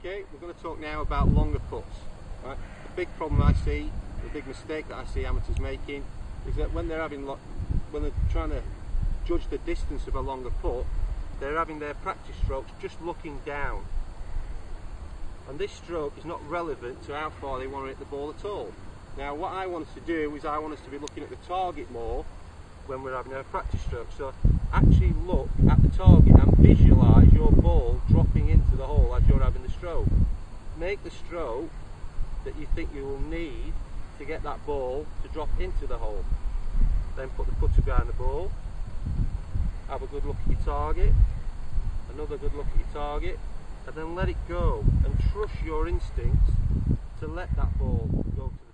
Okay, we're going to talk now about longer putts. Right? The big problem I see, the big mistake that I see amateurs making, is that when they're trying to judge the distance of a longer putt, they're having their practice strokes just looking down. And this stroke is not relevant to how far they want to hit the ball at all. Now what I want us to do is I want us to be looking at the target more when we're having our practice stroke. So actually look at the target and visualise your ball dropping into the hole as you're having the stroke. Make the stroke that you think you will need to get that ball to drop into the hole. Then put the putter behind the ball, have a good look at your target, another good look at your target, and then let it go and trust your instincts to let that ball go to the